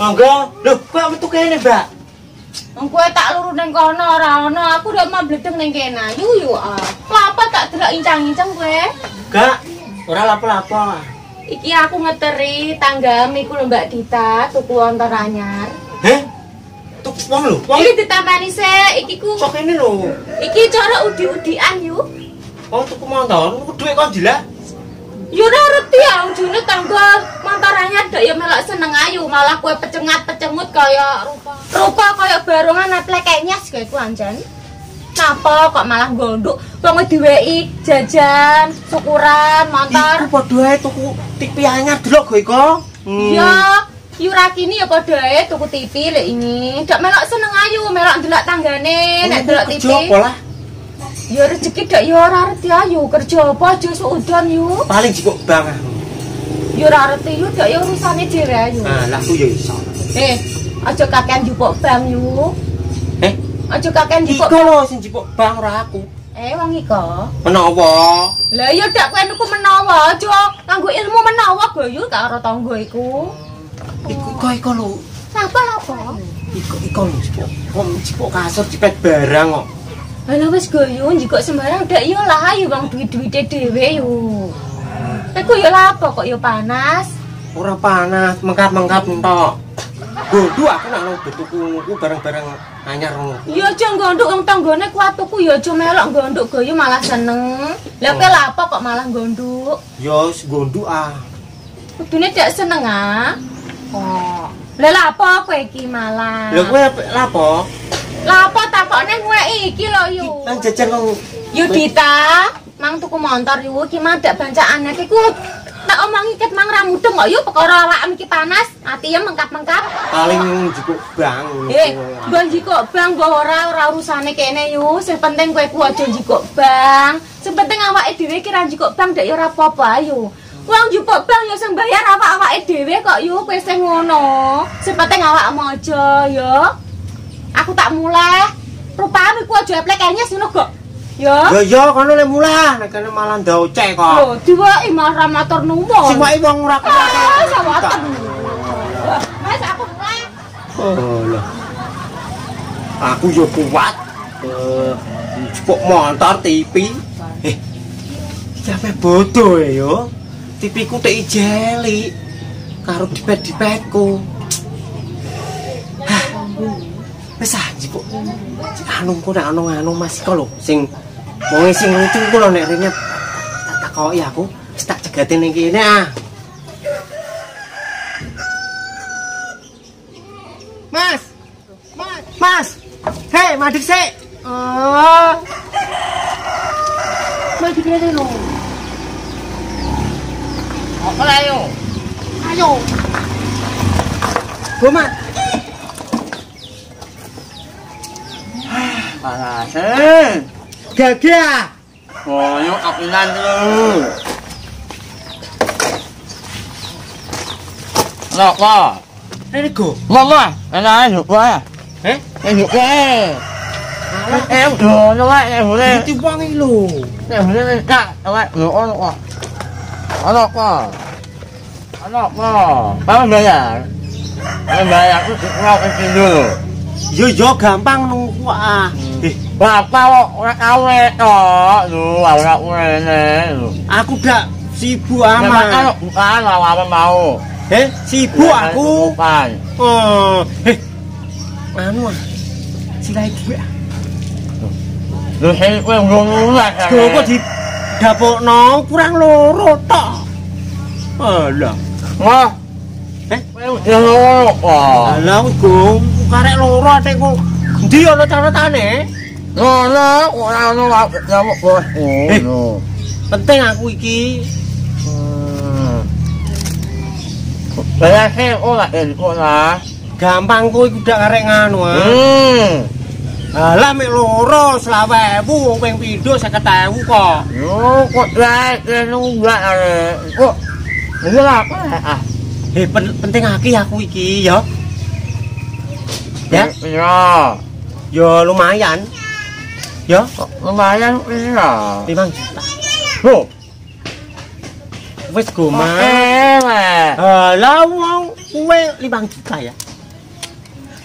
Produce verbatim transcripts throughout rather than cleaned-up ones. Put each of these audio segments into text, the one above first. Monggo. Loh, kok metu kene, Mbak? Wong kowe tak luru ning kono ora ana, aku udah mabledeng ning kene. Yu yo. Lapo tak delok incang-incang kowe? Enggak. Ora lapo-lapo. Iki aku ngeteri tanggame ku lho Mbak Dita, tuku ontor anyar. Heh? Tuku wong lho. Wong iki ditambani sik, iki ku. Kok kene lho. Iki cara udi-udian yo. Oh, tuku montor, tuku dhuwit kok dilak. Yo ora reti ya ujune tangga montorane ndak ya melok seneng ayu, malah kowe pecengat-pecengut kaya rupa. Rupa kaya barongan aplek nyes kowe ku anjan. Napa kok malah gondok? Wong diweki jajan, syukuran, montor. Iku padha ae tuku T V anyar delok kowe iku. Ya, yo ra kini ya padha ae tuku T V lek ini. Ndak melok seneng ayu, melok delok tanggane nek delok T V. Ya rezeki dak ya ora reti ayu, kerja apa aja seudan yo. Paling jikok bang. Ya ora reti yo dak ya urusane dhewe ayu. Ah, lah ku ya iso. Eh, aja kakean jupuk bang yo. Eh, aja kakean jupuk. Iku lho sing jupuk bang ora aku. Eh, wong iko. Menawa. Lah ya dak kowe niku menawa aja nganggo ilmu menawa gayu karo tangga iku. Iku kok iku lho. Sapa apa? Iku iku lho. Wong jupuk kasur jepet barang kok. Ala wis goyo njikok sembarang dak yo lah ayu bang duit-duite dhewe yo. Iku yo lapo kok yo panas? Ora panas, mengkap-mengkap entok. Gondok aku nek nang tuku ngono barang-barang anyar ngono. Yo aja gondok wong tanggane kuatuku yo aja melok gondok goyo malah seneng. Lah kowe lapo kok malah gondok? Yo wis gondok ah. Kudune dak seneng ah. Kok. Lah lapo kowe iki malah? Lah kowe lapo? Lapo takokne ngweki iki lho yu. Nang jajan kok. Yu Dita, mang tuku montor yu iki mandak bancaan nek iku tak omongi ket mang ra mudeng kok yu perkara awakmu iki panas, ati ya mengkap-mengkap. Paling jikok bang. Eh, nggon jikok bang mbok ora ora urusane kene yu, sing penting kowe ku aja jikok bang. Sing penting awake dhewe iki ra jikok bang dak ya ora apa-apa ayu. Wong jupuk bang ya sing bayar awak-awake dhewe kok yu, kowe sing ngono. Sing penting awakmu aja ya. Aku tak mulai. Rupane ku aja eplek nyes ngono kok. Yo. Yo yo kono le mulai, nek kene malah ndaucek kok. Lho, diwaki malah motor nuwun. Sing wae wong ora kene. Sawaten. Mas aku mulai. Oh lho. Aku yo kuat. Eh, cepok motor T V. Eh. Sampe bodoh e yo. T V ku teki jeli. Karo dipet-dipetku. Wis aji kok. Anungku nek anu-anu Mas iku lho sing wong sing lucu ku lho nek rene tak takoki aku wis tak jegate ning kene ah. Mas. Mas. Mas. Hei, madhek sik. Oh. Madhek rene lho. Apa lah yo? Ayo. Go, Mas. Panasen. Gagah. Koyo kapilan lho. Lah kok. Rene go. Mama, ana ayo wae. Heh? Ayo wae. Ala eh do no wae hore. Ditiwangi lho. Nek hore nek tak awak lho ono kok. Ono kok. Ono kok. Paham bayar. Paham bayar aku ora kene lho. Yo yo gampang nunggu ah. Eh, bapak kok ora kawe tok. Lho, ora ngene. Aku dak sibuk amat. Bukan lawan mau. Eh, sibuk aku. Oh, eh. Anu ah. Silai duwe ah. Lho, heh kowe ngono lah. Lho, kok di dapokno kurang loro tok. Alah. Wah. Eh, kowe loro kok. Alah, gong karek loro atekku. Ndi ana catetane? Ngono, ora ono nyamuk bos. Ngono. Penting aku iki. Lah sing ora elko lah. Gampang kowe kudu karek nganu. Hmm. Alah mek loro selawe ewu wong ping pindho seket ewu kok. Yo kok dae nunggak arek. Kok ngene apa? Ah. Eh penting iki aku iki ya. Ya? Iya. Ya lumayan. Ya, lumayan pira? lima juta. Loh. Wis go, Mas. Eh, lah wong kuwe lima juta ya.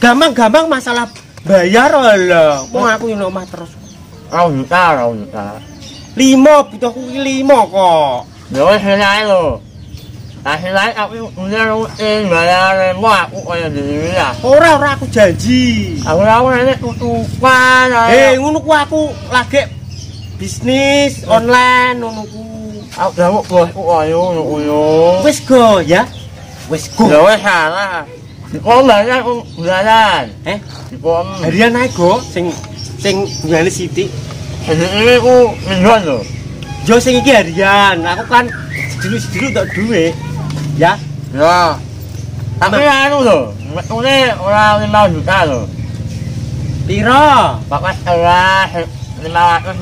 gampang-gampang masalah bayar lho. Mau aku yang nomah terus. Oh juta, oh juta. Lima, butuh aku lima kok. Ya wes selesai lho. Kasih lain aku udah rutin bayar lemo aku kayak gini ya. Ora ora aku janji. Aku aku nanti tutupan. Eh ngunu aku lagi bisnis online nunuku. Aku jawab bosku ayo nunuku. Wes go ya. Wes go. Ya wes salah. Dipom banyak aku bulanan. Eh dipom. Harian naik go. Sing sing bulanan Siti. Siti ini aku mingguan loh. Jo sing iki harian. Aku kan dulu dulu tak duit. Ya, ya. Tapi anu tu, betulnya orang lima juta tu. Piro? Pakai sewa lima ratus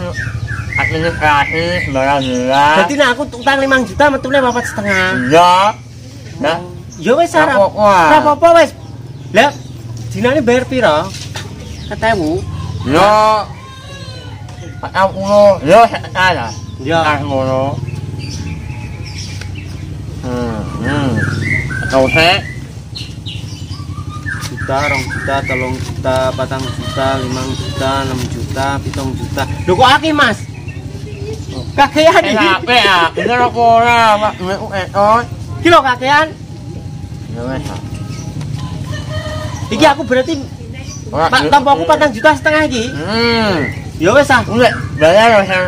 administrasi sembarang juga. Jadi nak aku utang lima juta, betulnya bapak setengah. Ya, dah. Yo wes sarap. Sarap apa wes? Lep, Cina ni bayar piro? Ketemu. Yo, aku lo, yo ada. Ya, aku lo. Kau saya juta, rong juta, telung juta, patang juta, limang juta, enam juta, pitung juta. Duh kok aki mas? Kakean ini? Kenapa ya? Ini lo kora, pak. Ini lo kakean? Iki aku berarti tanpa aku patang juta setengah lagi? Ya wes ah. Bayar lo yang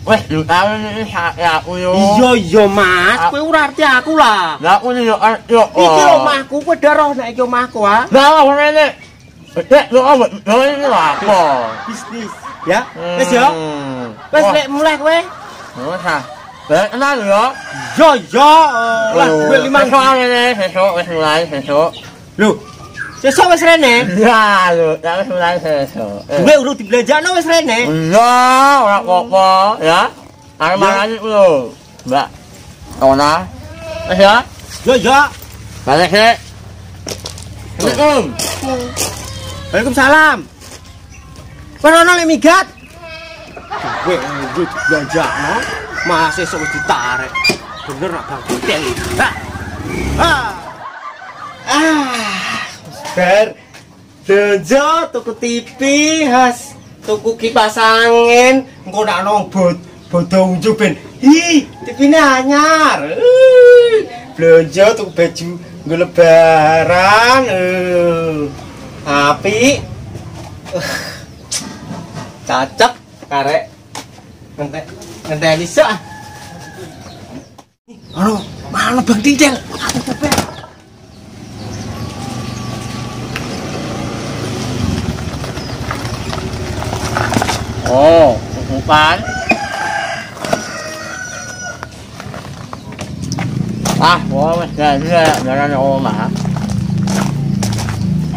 wes jutaan ini saya aku yo. Iya iya mas, kau urarti aku lah. Lah aku ni yo yo. Iki rumahku, kau darah nak ikut rumahku ah. Dah orang ini, dek lo awak lo ini lah apa? Bisnis, ya. Wes yo, wes lek mulai kau. Wes ah, lek nak yo. Yo yo, lah beli macam ni esok wes mulai esok. Lu, esok wes rene. Ya lu, dah wes mulai esok. Gue udah dibelanja no wes rene. Ya orang apa? Ya, ada mana ni ulo, mbak, mana? Ada, ya, ya, mana sih? Assalamualaikum. Waalaikumsalam. Perono le migat. Weh, weh, belanja no, masih sok ditarik. Bener nak bang hotel? Ah, ah, ber, belanja tuku T V khas. Tuku kipas angin, engkau nak nombor, bodoh unjupin. Hi, T V ni anyar. Belanja tuku baju, engkau lebaran. Api, cacap, karek, nanti, nanti Elisa. Aduh, mana bang Didel? Oh, bukan. Ah, boleh jadi jalan rumah.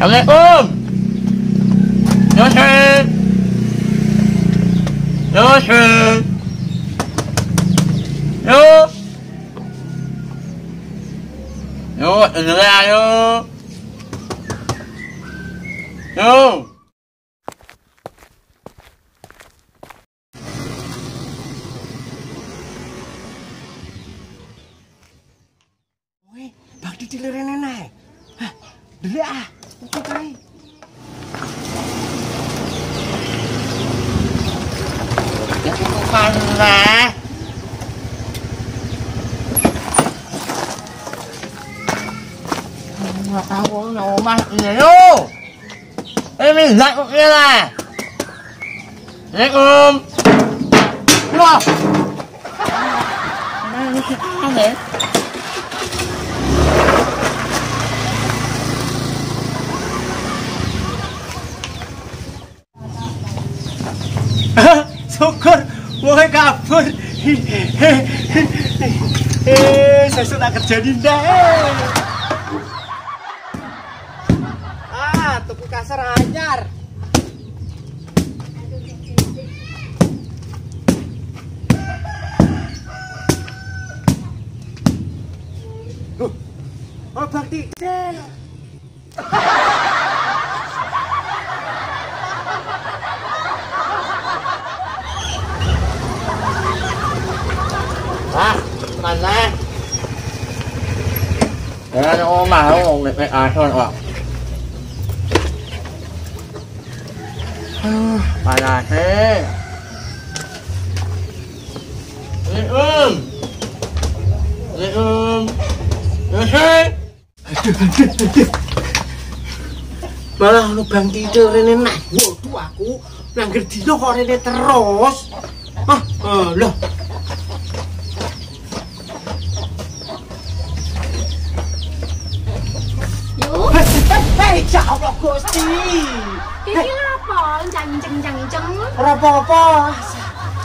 Assalamualaikum. Yusuf, Yusuf, Yus, Yus, Indonesia Yus, Yus. Dilirene naik, hah, dulu ah, itu kai. Ya bukan lah. Nggak tahu nama dia tu. Ini naik dia lah. Assalamualaikum. Wah. Mana kita ni? Syukur, woi kabur. Eh, sesuk tak kejadian dah. Ah, tuku kasar anyar. Duh, oh bakti deh. Ah, mana? Ada orang mahu, orang nak asal apa? Parah he. Leum. Leum. He. Aduh, aduh, aduh. Malah lubang tidur rene nah. Waduh aku nang gerdino kok rene terus. Ah, lho. Hei, ya Allah Gusti. Iki apa? Jang-jang-jang. Ora apa-apa.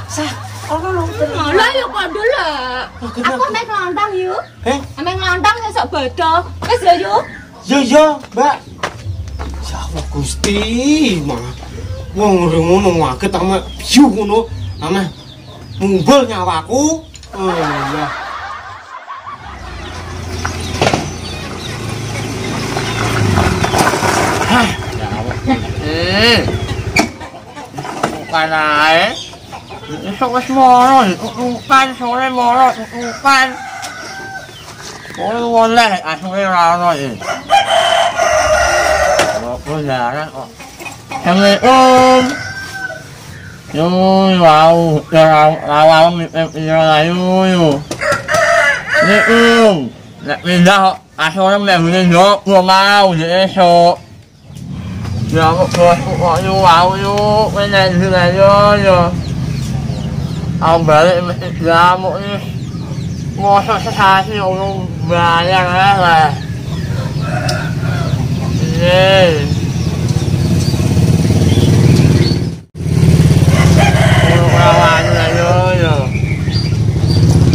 Sah. Ono lho. Lah ya kondo lek. Aku mek lontong yuk. Heh. Mek lontong sesuk bodho. Wis lho yuk. Yo yo, Mbak. Ya Allah Gusti. Wong ngono waget ta mek biu ngono. Ameh mumbul nyawaku. Allah. Eh, bukan aja. Esok es moro, bukan sore moro, bukan. Boleh boleh, asli rano ini. Boleh jalan kok. Assalamualaikum. Yoi, wow, jalan lawan jalan yoi. Assalamualaikum. Nak pindah kok? Asli orang memilih jok, gua mau jadi esok. Dạ một người cũng gọi vô bảo vô cái này như này vô rồi ông bé lại ra mỗi ngồi sợi sợi sợi sợi luôn và ra ra là yeah ra ngoài như này vô rồi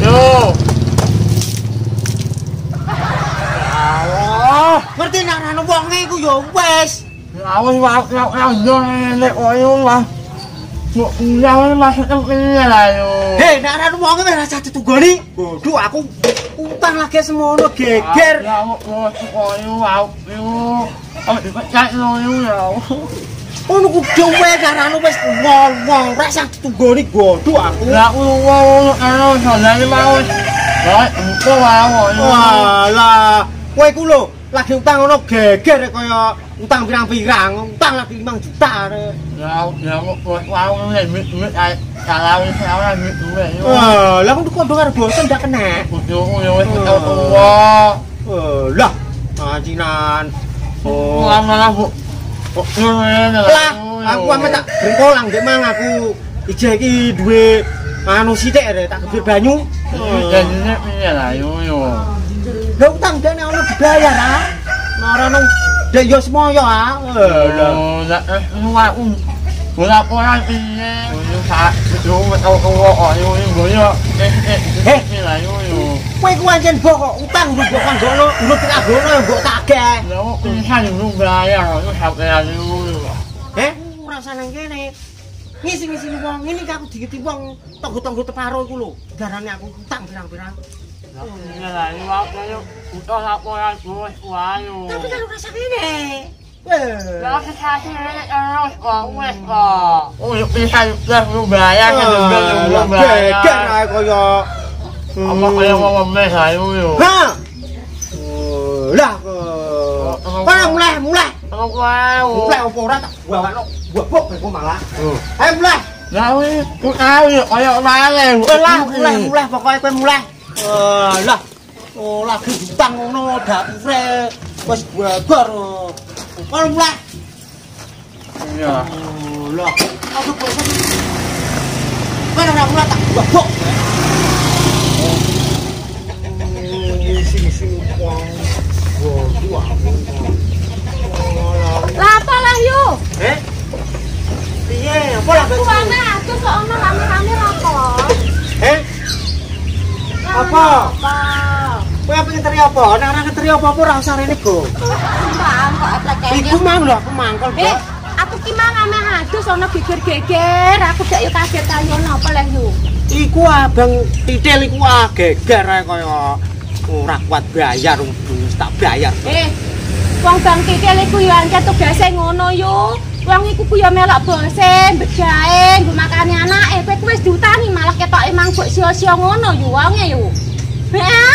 vô alo mới tin nào là nó bong ngay cô vô quê Awas wak wak wak jangan lek oyong lah. Mau jangan masuk tempatnya lah yo. Hei, nak ada uang ke mana satu tu goni? Bodoh aku utang lagi semua lo geger. Ya, mau oyong wak yo. Aku dipecat oyong yo. Oh, aku jumpa karena aku pas ngomong rasa satu goni bodoh aku. Nak uang, aku soalnya mau. Wah, kau wah yo. Walah, kau itu lo lagi utang lo geger kau yo. Utang pirang-pirang, utang lagi lima juta deh. Ya, ya, bos, wow, ini mit mit, kalau ini sekarang mit juga. Eh, lah, kamu tuh kau dengar bosan dah kena. Yo, yo, yo, wah, lah, majinan. Oh, lama-lama bu. Lah, aku apa tak berkolang dek mana aku ijeki dua manusia deh, tak kebel banyu. Jadinya punya lah, yo, yo. Dah utang dah, nak nak dibayar lah. Nara nong. Dek yo semua yo ah. Oh, nak nak um. Berapa orang ini? Saya tu tahu kau orang ini banyak. Heh, mana yo yo. Kau kau jangan bokok utang bokok kan jono, bokok tak jono, bokok tak ke. Yo, saya belum bayar, yo saya yo. Heh, rasa nengke ni. Ngisi ngisi uang ini aku dikit uang tangguh tangguh terparuh aku lo. Darahnya aku utang berang-berang. Ini lah, ini wak, ini udah laporan gue, wayu. Tapi kalau rasa ini, kalau sesuatu ini harus kongres kok. Untuk bisa juga berbayar, kan juga berbayar. Beker lah koyo. Apa koyo mau membeli saya yo? Hah? Dah ke? Kau mulai, mulai. Kau kau. Mulai oporat, gua balok, gua bok, gua malah. Hei mulai. Kau, kau koyo mana? Mulai, mulai, mulai, pokoknya kau mulai. Alah, oh lagi hutang ngono dapure wis babar. Kon mulai. Ya. Loh, aku wis. Mana ora mulai tak babok. Sing-sing wong. Wah, lah apa lah yo? Heh. Piye? Apa lah kok? Kuwana aku kok ono rame-rame apa? Heh. Apa? Kau yang pengen teri apa? Anak-anak teri apa-apa rasa ini go. Bang, kok apleknya? Iku mang loh, aku mangkol go. Eh, aku kimang sama hadu, soalnya geger-geger. Aku gak yuk kaget tanya apa lah yuk. Iku abang titel, iku ah geger ya kaya. Murah kuat bayar, rumus tak bayar. Eh, uang bang titel iku yang tugasnya ngono yuk. Uang iku ku ya melok bosen, bejain, gue makannya anak. Eh, gue kuis diutani malah ketok emang gue sio-sio ngono yuk, uangnya yuk. Hah?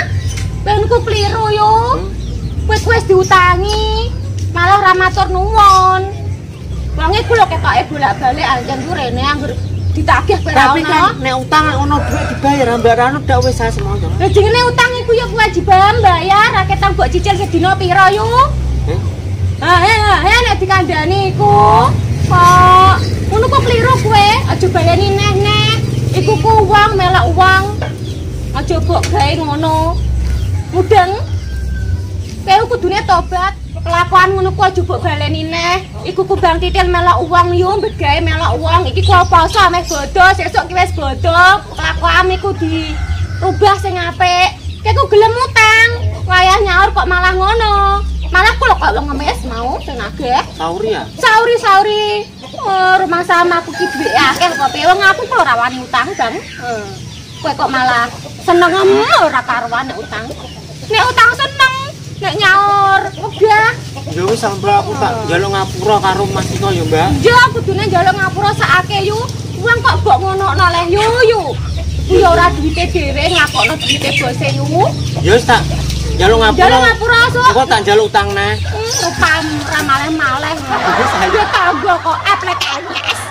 Penku keliru yuk, kuis-kuis diutangi, malah ramatur nuwon. Wonge kulo ketoke bolak-balik anjen ku rene anggur ditagih ora ono. Tapi kan nek utang ono dhuwit dibayar mbarane dak wis sae semono. Lah jenenge utang iku ya kewajiban bayar, ra ketang mbok cicil sedina pira yo. Heh. Ah, ya, ya nek dikandhani iku kok ngono kok kliru kowe, aja bayani neh-neh. Iku ku uang melok uang. Aja mbok gawe ngono. Mudeng. Kowe kudune tobat. Kelakuan ngono ku aja mbok baleni neh. Iku ku bang titil melok uang yo, mbek gawe melok uang. Iki ku poso ameh bodho, sesuk ki wis bodho. Kelakuan iku dirubah sing apik. Kowe ku gelem utang, wayah nyaur kok malah ngono. Malah ku kok ngemis mau sing ageh. Sauri ya. Sauri sauri. Oh, rumah sama aku ki dhuwit akeh kok piye wong aku kok ora wani utang, Bang. Heeh. Kowe kok malah seneng ora karuan nek utang. Nek utang seneng nek nyaur wegah. Ya wis sampeyan aku tak njaluk ngapura karo Mas Iko ya, Mbak. Ya kudune njaluk ngapura sakake yu. Wong kok mbok ngonokno leh yu yu. Ku ya ora duwite dhewe ngakokno duwite bose yu. Ya wis tak njaluk ngapura. Njaluk ngapura sok. Engko tak njaluk utang neh. Utang ora maleh-maleh. Ya tanggo kok eplek anyes.